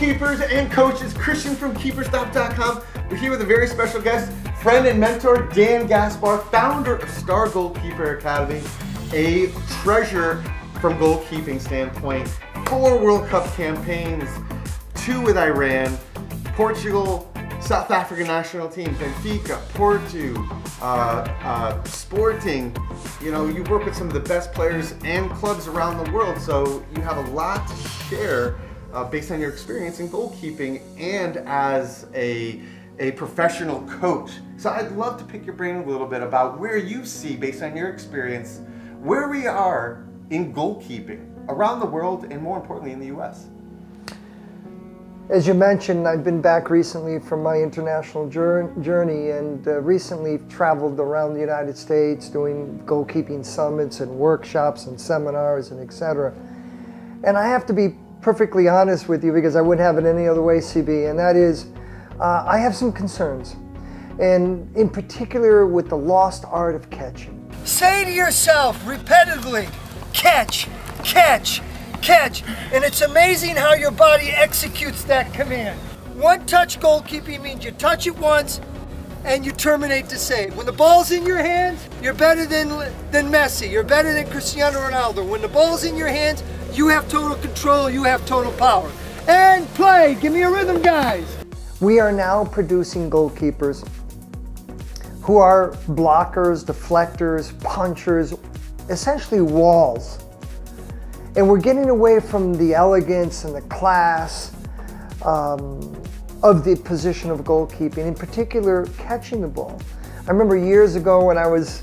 goalkeepers and coaches. Christian from KeeperStop.com. We're here with a very special guest, friend and mentor, Dan Gaspar, founder of Star Goalkeeper Academy, a treasure from goalkeeping standpoint. 4 World Cup campaigns, 2 with Iran, Portugal, South African national team, Benfica, Porto, Sporting. You know, you work with some of the best players and clubs around the world, so you have a lot to share based on your experience in goalkeeping and as a professional coach. So I'd love to pick your brain a little bit about where you see, based on your experience, where we are in goalkeeping around the world and more importantly in the US. As you mentioned, I've been back recently from my international journey and recently traveled around the United States doing goalkeeping summits and workshops and seminars and etc. And I have to be perfectly honest with you, because I wouldn't have it any other way, CB, and that is I have some concerns, and in particular with the lost art of catching. Say to yourself repetitively, catch, catch, catch, and it's amazing how your body executes that command. One touch goalkeeping means you touch it once and you terminate the save. When the ball's in your hands, you're better than Messi, you're better than Cristiano Ronaldo. When the ball's in your hands, you have total control, you have total power. And play, give me a rhythm, guys. We are now producing goalkeepers who are blockers, deflectors, punchers, essentially walls. And we're getting away from the elegance and the class of the position of goalkeeping, in particular catching the ball. I remember years ago when I was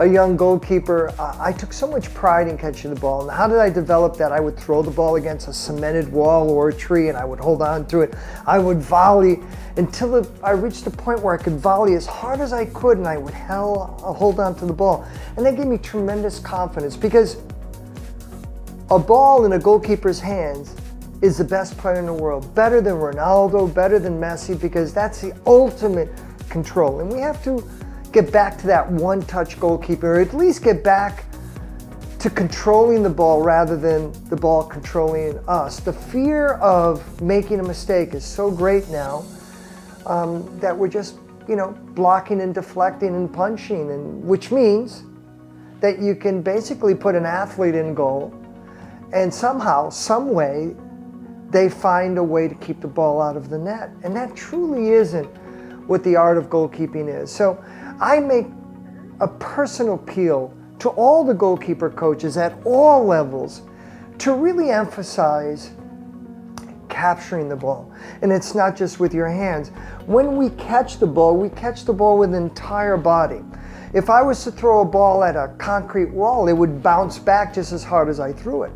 a young goalkeeper, I took so much pride in catching the ball. And how did I develop that? I would throw the ball against a cemented wall or a tree and I would hold on to it. I would volley until I reached the point where I could volley as hard as I could, and I would hold on to the ball. And that gave me tremendous confidence, because a ball in a goalkeeper's hands is the best player in the world. Better than Ronaldo, better than Messi, because that's the ultimate control. And we have to get back to that one-touch goalkeeper, or at least get back to controlling the ball rather than the ball controlling us. The fear of making a mistake is so great now that we're just, you know, blocking and deflecting and punching, and which means that you can basically put an athlete in goal, and somehow, some way, they find a way to keep the ball out of the net. And that truly isn't what the art of goalkeeping is. So I make a personal appeal to all the goalkeeper coaches at all levels to really emphasize capturing the ball. And it's not just with your hands. When we catch the ball with the entire body. If I was to throw a ball at a concrete wall, it would bounce back just as hard as I threw it.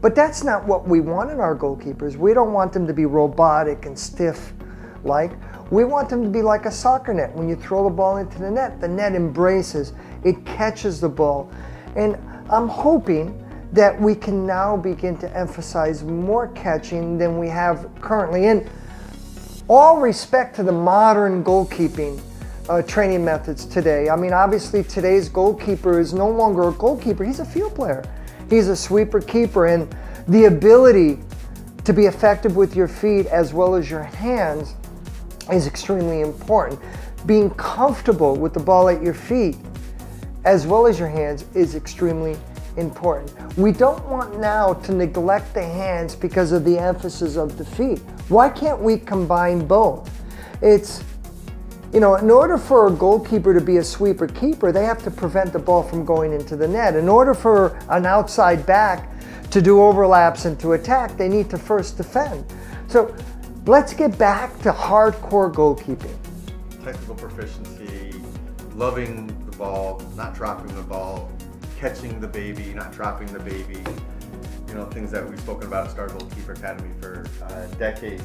But that's not what we want in our goalkeepers. We don't want them to be robotic and stiff-like. We want them to be like a soccer net. When you throw the ball into the net embraces, it catches the ball. And I'm hoping that we can now begin to emphasize more catching than we have currently. And all respect to the modern goalkeeping training methods today. I mean, obviously today's goalkeeper is no longer a goalkeeper, he's a field player. He's a sweeper keeper, and the ability to be effective with your feet as well as your hands is extremely important. Being comfortable with the ball at your feet as well as your hands is extremely important. We don't want now to neglect the hands because of the emphasis of the feet. Why can't we combine both? It's, you know, in order for a goalkeeper to be a sweeper keeper, they have to prevent the ball from going into the net. In order for an outside back to do overlaps and to attack, they need to first defend. So let's get back to hardcore goalkeeping. Technical proficiency, loving the ball, not dropping the ball, catching the baby, not dropping the baby. You know, things that we've spoken about at Star Goalkeeper Academy for decades.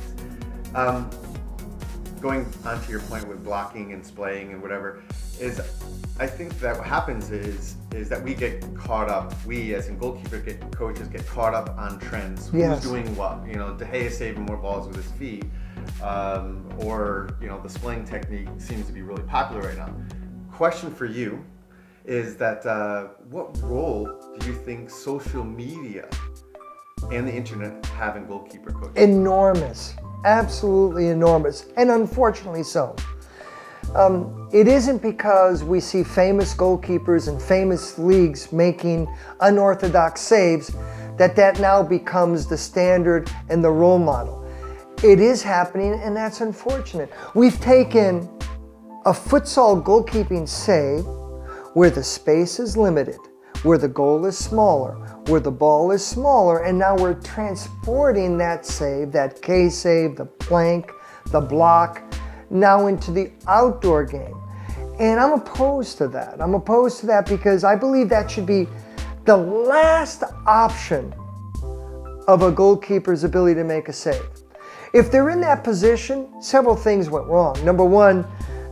Going on to your point with blocking and splaying and whatever, is I think that what happens is that we get caught up, we as in goalkeeper coaches get caught up on trends. Yes. Who's doing what? You know, De Gea is saving more balls with his feet, or you know, the splaying technique seems to be really popular right now. Question for you is that what role do you think social media and the internet having goalkeeper coaches. Enormous, absolutely enormous, and unfortunately so. It isn't because we see famous goalkeepers and famous leagues making unorthodox saves that that now becomes the standard and the role model. It is happening, and that's unfortunate. We've taken a futsal goalkeeping save where the space is limited, where the goal is smaller, where the ball is smaller, and now we're transporting that save, that K save, the plank, the block, now into the outdoor game. And I'm opposed to that. I'm opposed to that because I believe that should be the last option of a goalkeeper's ability to make a save. If they're in that position, several things went wrong. Number one,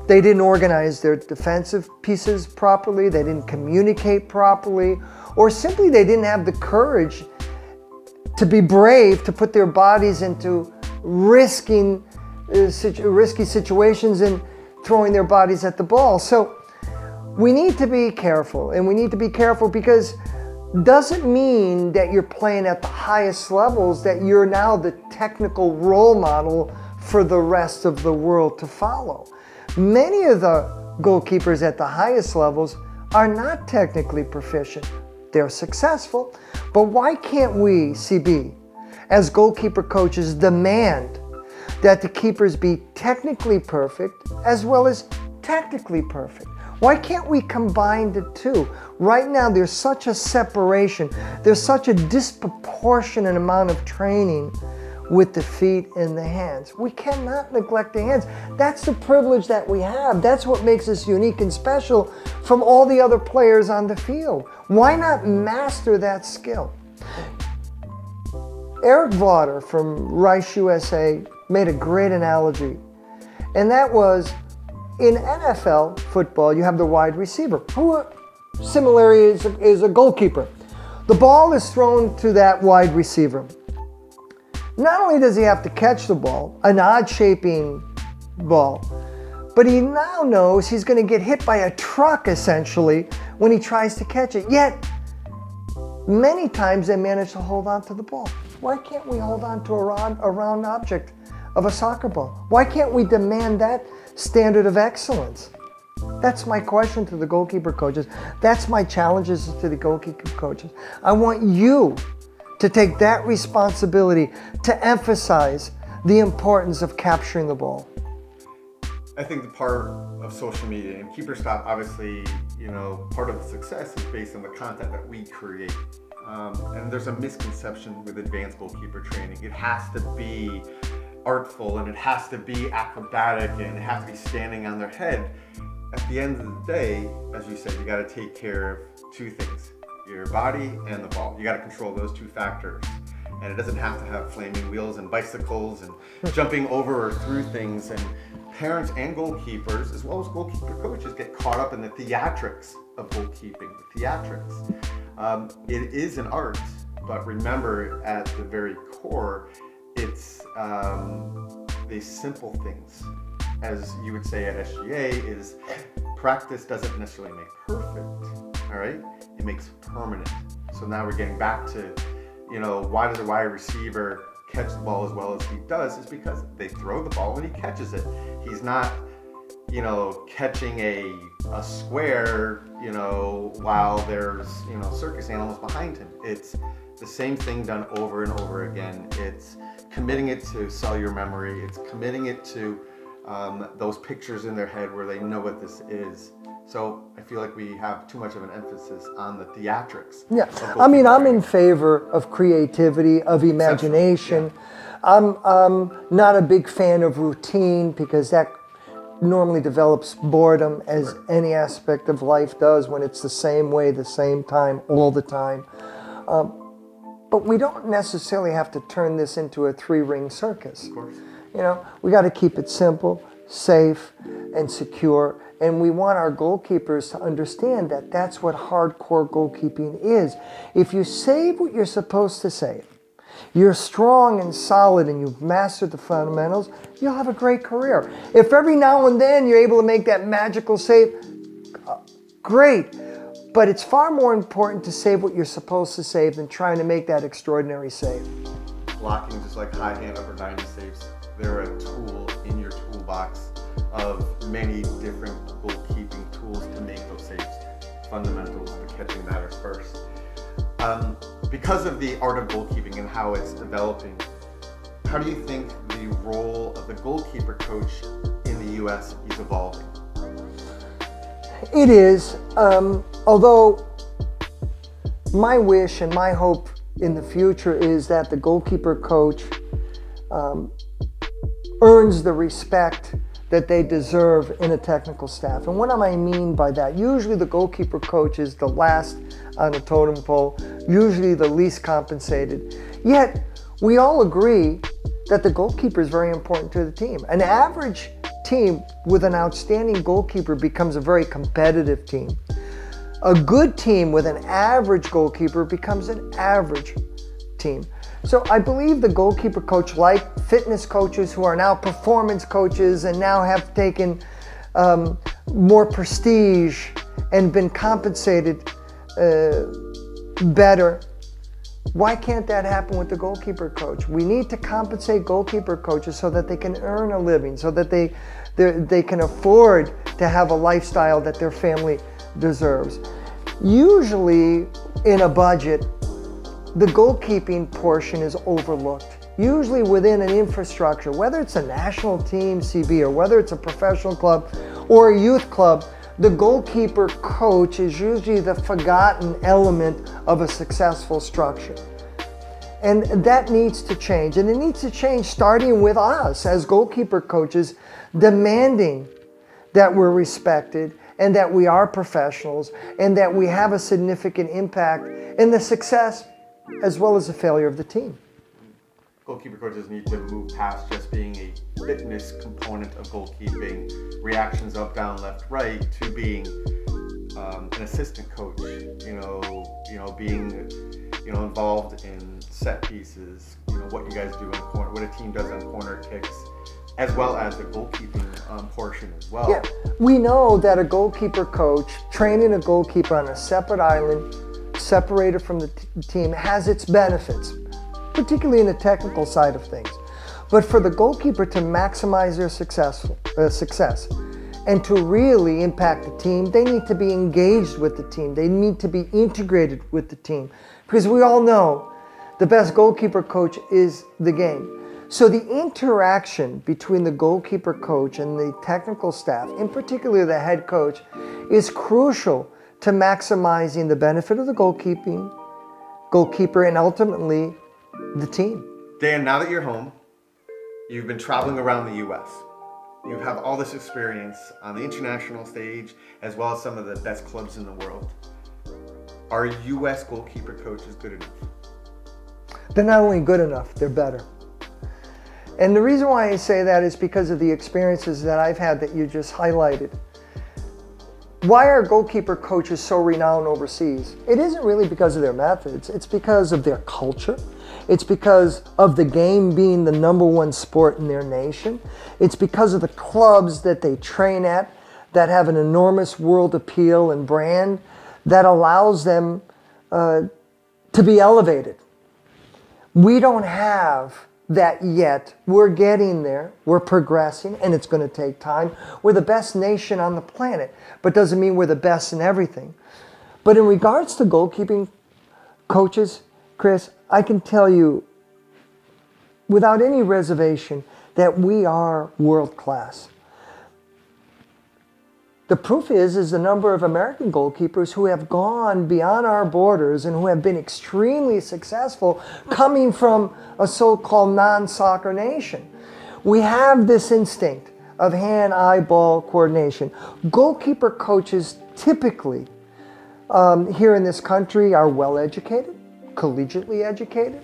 they didn't organize their defensive pieces properly, they didn't communicate properly, or simply they didn't have the courage to be brave to put their bodies into risky situations and throwing their bodies at the ball. So we need to be careful, and we need to be careful because doesn't mean that you're playing at the highest levels, that you're now the technical role model for the rest of the world to follow. Many of the goalkeepers at the highest levels are not technically proficient. They're successful, but why can't we, CB, as goalkeeper coaches, demand that the keepers be technically perfect as well as tactically perfect? Why can't we combine the two? Right now, there's such a separation. There's such a disproportionate amount of training with the feet and the hands. We cannot neglect the hands. That's the privilege that we have. That's what makes us unique and special from all the other players on the field. Why not master that skill? Eric Vaughter from Rice USA made a great analogy, and that was, in NFL football, you have the wide receiver, who similarly is a goalkeeper. The ball is thrown to that wide receiver. Not only does he have to catch the ball, an odd-shaping ball, but he now knows he's going to get hit by a truck, essentially, when he tries to catch it. Yet, many times they manage to hold on to the ball. Why can't we hold on to a round object of a soccer ball? Why can't we demand that standard of excellence? That's my question to the goalkeeper coaches. That's my challenges to the goalkeeper coaches. I want you to take that responsibility to emphasize the importance of capturing the ball. I think the part of social media and KeeperStop, obviously, you know, part of the success is based on the content that we create. And there's a misconception with advanced goalkeeper training. It has to be artful, and it has to be acrobatic, and it has to be standing on their head. At the end of the day, as you said, you got to take care of two things, your body and the ball. You got to control those two factors. And it doesn't have to have flaming wheels and bicycles and jumping over or through things. And parents and goalkeepers, as well as goalkeeper coaches, get caught up in the theatrics of goalkeeping, the theatrics. It is an art, but remember, at the very core, it's these simple things. As you would say at SGA, is practice doesn't necessarily make perfect, all right? It makes permanent. So now we're getting back to, you know, why does a wide receiver catch the ball as well as he does? It's because they throw the ball and he catches it. He's not, you know, catching a square, you know, while there's, you know, circus animals behind him. It's the same thing done over and over again. It's committing it to cellular memory. It's committing it to those pictures in their head where they know what this is. So I feel like we have too much of an emphasis on the theatrics. Yeah, I mean, I'm in favor of creativity, of imagination. Yeah. I'm not a big fan of routine because that normally develops boredom, as any aspect of life does when it's the same way, the same time, all the time. But we don't necessarily have to turn this into a three-ring circus. Of course. You know, we got to keep it simple, safe, and secure. And we want our goalkeepers to understand that that's what hardcore goalkeeping is. If you save what you're supposed to save, you're strong and solid, and you've mastered the fundamentals, you'll have a great career. If every now and then you're able to make that magical save, great. But it's far more important to save what you're supposed to save than trying to make that extraordinary save. Blocking, just like high hand over 90 saves, they're a tool in your toolbox of many different goalkeeping tools to make those saves. Fundamentals to catching matters first. Because of the art of goalkeeping and how it's developing, how do you think the role of the goalkeeper coach in the U.S. is evolving? It is, although my wish and my hope in the future is that the goalkeeper coach earns the respect that they deserve in a technical staff. And what do I mean by that? Usually the goalkeeper coach is the last on the totem pole, usually the least compensated. Yet, we all agree that the goalkeeper is very important to the team. An average team with an outstanding goalkeeper becomes a very competitive team. A good team with an average goalkeeper becomes an average team. So I believe the goalkeeper coach, like fitness coaches who are now performance coaches and now have taken more prestige and been compensated better. Why can't that happen with the goalkeeper coach? We need to compensate goalkeeper coaches so that they can earn a living, so that they can afford to have a lifestyle that their family deserves. Usually in a budget, the goalkeeping portion is overlooked. Usually within an infrastructure, whether it's a national team, CB, or whether it's a professional club or a youth club, the goalkeeper coach is usually the forgotten element of a successful structure. And that needs to change. And it needs to change starting with us as goalkeeper coaches, demanding that we're respected and that we are professionals and that we have a significant impact in the success as well as the failure of the team. Goalkeeper coaches need to move past just being a fitness component of goalkeeping, reactions up, down, left, right, to being an assistant coach, being involved in set pieces, what you guys do in corner, what a team does on corner kicks, as well as the goalkeeping portion as well. Yeah. We know that a goalkeeper coach training a goalkeeper on a separate island, separated from the team, has its benefits, particularly in the technical side of things. But for the goalkeeper to maximize their success and to really impact the team, they need to be engaged with the team. They need to be integrated with the team, because we all know the best goalkeeper coach is the game. So the interaction between the goalkeeper coach and the technical staff, in particular the head coach, is crucial to maximizing the benefit of the goalkeeper, and ultimately the team. Dan, now that you're home, you've been traveling around the U.S. You have all this experience on the international stage, as well as some of the best clubs in the world. Are U.S. goalkeeper coaches good enough? They're not only good enough, they're better. And the reason why I say that is because of the experiences that I've had that you just highlighted. Why are goalkeeper coaches so renowned overseas? It isn't really because of their methods. It's because of their culture. It's because of the game being the #1 sport in their nation. It's because of the clubs that they train at that have an enormous world appeal and brand that allows them to be elevated. We don't have that yet. We're getting there, we're progressing, and it's going to take time. We're the best nation on the planet, but doesn't mean we're the best in everything. But in regards to goalkeeping coaches, Chris, I can tell you without any reservation that we are world class. The proof is the number of American goalkeepers who have gone beyond our borders and who have been extremely successful coming from a so-called non-soccer nation. We have this instinct of hand-eye-ball coordination. Goalkeeper coaches typically here in this country are well-educated, collegiately educated,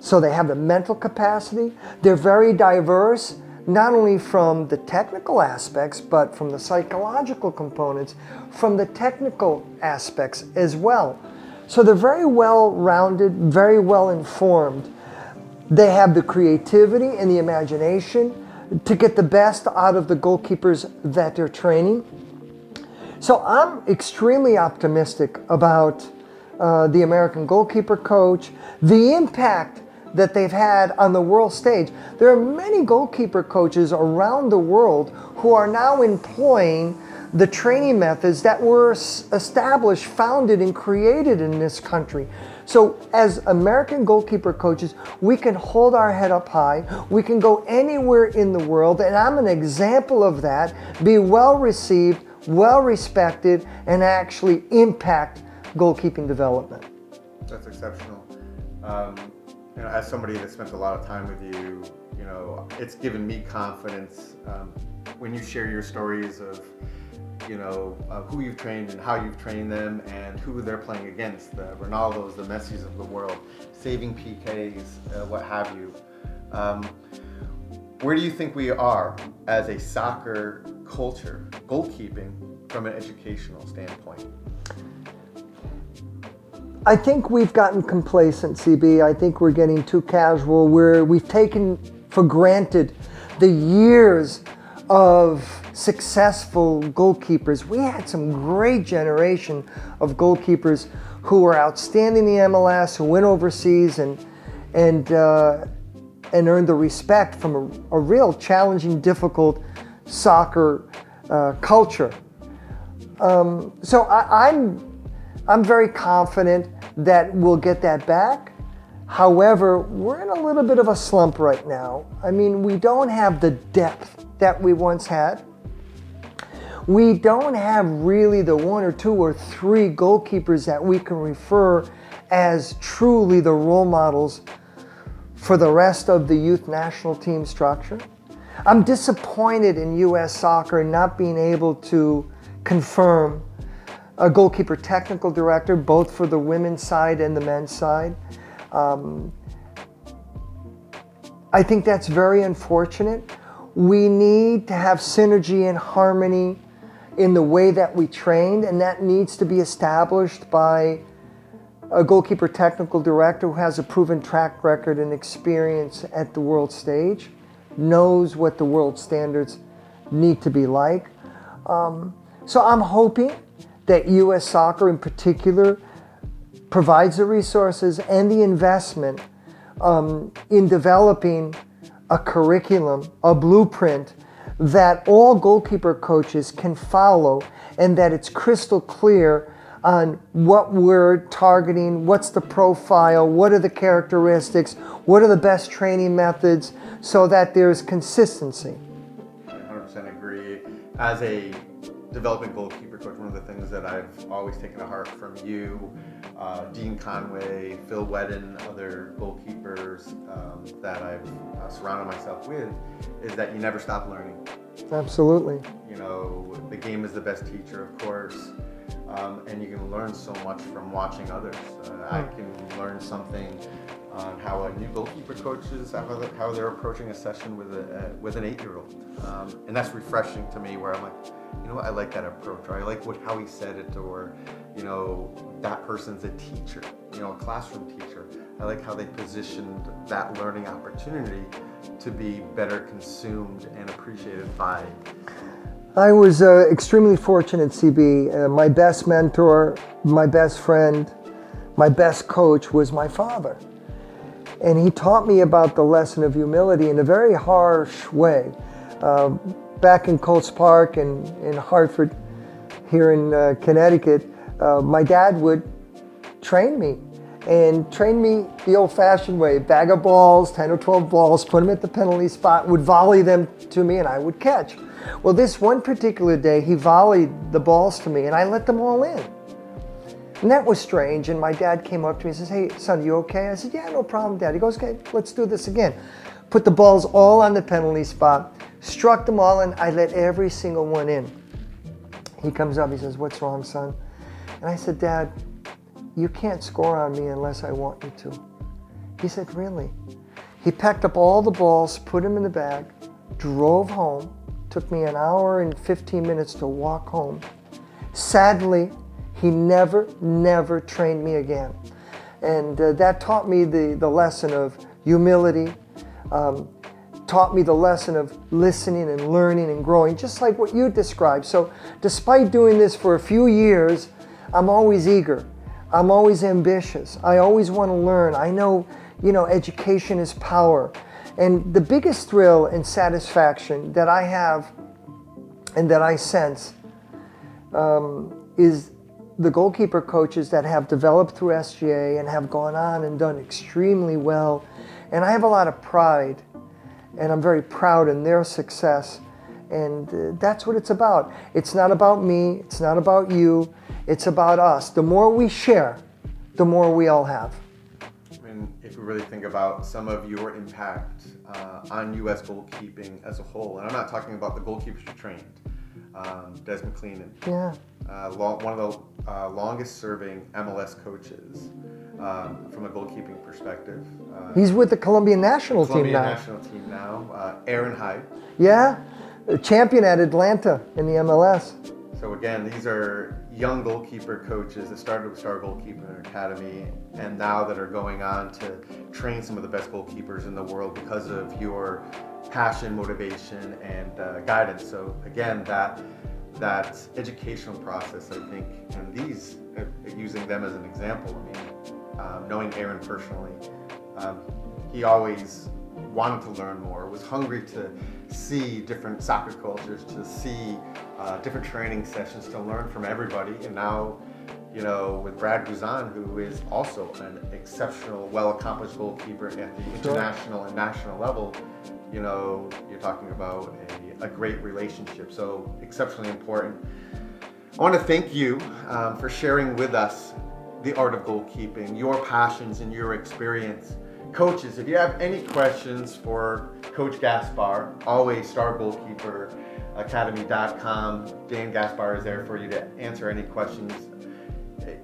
so they have the mental capacity. They're very diverse, not only from the technical aspects, but from the psychological components, from the technical aspects as well. So they're very well-rounded, very well-informed. They have the creativity and the imagination to get the best out of the goalkeepers that they're training. So I'm extremely optimistic about the American goalkeeper coach, the impact that they've had on the world stage. There are many goalkeeper coaches around the world who are now employing the training methods that were established, founded, and created in this country. So as American goalkeeper coaches, we can hold our head up high. We can go anywhere in the world, and I'm an example of that. Be well received, well respected, and actually impact goalkeeping development. That's exceptional. You know, as somebody that spent a lot of time with you, you know, it's given me confidence when you share your stories of, you know, who you've trained and how you've trained them and who they're playing against, the Ronaldos, the Messis of the world, saving PKs, what have you. Where do you think we are as a soccer culture, goalkeeping, from an educational standpoint? I think we've gotten complacent, CB. I think we're getting too casual. We've taken for granted the years of successful goalkeepers. We had some great generation of goalkeepers who were outstanding in the MLS, who went overseas and earned the respect from a real challenging, difficult soccer culture. So I'm very confident that we'll get that back. However, we're in a little bit of a slump right now. I mean, we don't have the depth that we once had. We don't have really the one or two or three goalkeepers that we can refer as truly the role models for the rest of the youth national team structure. I'm disappointed in US Soccer not being able to confirm a goalkeeper technical director, both for the women's side and the men's side. I think that's very unfortunate. We need to have synergy and harmony in the way that we train, and that needs to be established by a goalkeeper technical director who has a proven track record and experience at the world stage, knows what the world standards need to be like. So I'm hoping that US Soccer in particular provides the resources and the investment in developing a curriculum, a blueprint that all goalkeeper coaches can follow, and that it's crystal clear on what we're targeting, what's the profile, what are the characteristics, what are the best training methods, so that there's consistency. I 100% agree. As a developing goalkeeper coach, one of the things that I've always taken to heart from you, Dean Conway, Phil Wedden, other goalkeepers that I've surrounded myself with, is that you never stop learning. Absolutely. You know, the game is the best teacher, of course, and you can learn so much from watching others. I can learn something on how a new goalkeeper coaches, how they're approaching a session with an 8-year-old, and that's refreshing to me. Where I'm like, you know what, I like that approach, or I like how he said it, or you know, that person's a teacher, you know, a classroom teacher. I like how they positioned that learning opportunity to be better consumed and appreciated by. I was extremely fortunate, CB. My best mentor, my best friend, my best coach was my father. And he taught me about the lesson of humility in a very harsh way. Back in Colts Park and in Hartford, here in Connecticut, my dad would train me the old-fashioned way. Bag of balls, 10 or 12 balls, put them at the penalty spot, would volley them to me, and I would catch. Well, this one particular day, he volleyed the balls to me, and I let them all in. And that was strange, and my dad came up to me and says, "Hey, son, you okay?" I said, "Yeah, no problem, Dad." He goes, "Okay, let's do this again." Put the balls all on the penalty spot, struck them all, and I let every single one in. He comes up, he says, "What's wrong, son?" And I said, "Dad, you can't score on me unless I want you to." He said, "Really?" He packed up all the balls, put them in the bag, drove home, took me an hour and 15 minutes to walk home. Sadly, he never trained me again. And that taught me the lesson of humility, taught me the lesson of listening and learning and growing, just like what you described. So despite doing this for a few years, I'm always eager. I'm always ambitious. I always want to learn. I know, you know, education is power. And the biggest thrill and satisfaction that I have and that I sense is the goalkeeper coaches that have developed through SGA and have gone on and done extremely well. And I have a lot of pride, and I'm very proud in their success. And that's what it's about. It's not about me. It's not about you. It's about us. The more we share, the more we all have. And if we really think about some of your impact on U.S. goalkeeping as a whole, and I'm not talking about the goalkeepers you trained, Des McLean, and, yeah, one of the longest-serving MLS coaches from a goalkeeping perspective. He's with the Colombian national team now. Aaron Hyde. Yeah, champion at Atlanta in the MLS. So again, these are young goalkeeper coaches that started with Star Goalkeeper Academy and now that are going on to train some of the best goalkeepers in the world because of your passion, motivation, and guidance. So again, that educational process, I think, and these, using them as an example, I mean, knowing Aaron personally, he always wanted to learn more, was hungry to see different soccer cultures, to see different training sessions, to learn from everybody. And now, you know, with Brad Guzan, who is also an exceptional, well-accomplished goalkeeper at the international and national level, you know, you're talking about a great relationship, so exceptionally important. I want to thank you for sharing with us the art of goalkeeping, your passions and your experience. Coaches, if you have any questions for Coach Gaspar, always StarGoalkeeperAcademy.com. Dan Gaspar is there for you to answer any questions.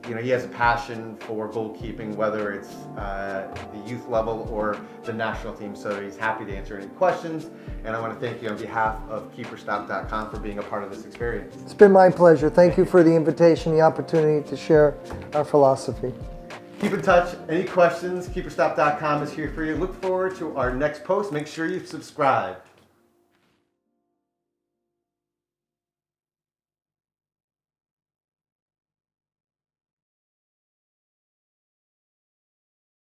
You know, he has a passion for goalkeeping, whether it's the youth level or the national team, so he's happy to answer any questions. And I want to thank you on behalf of KeeperStop.com for being a part of this experience. It's been my pleasure. Thank you for the invitation, the opportunity to share our philosophy. Keep in touch. Any questions, KeeperStop.com is here for you. Look forward to our next post. Make sure you subscribe.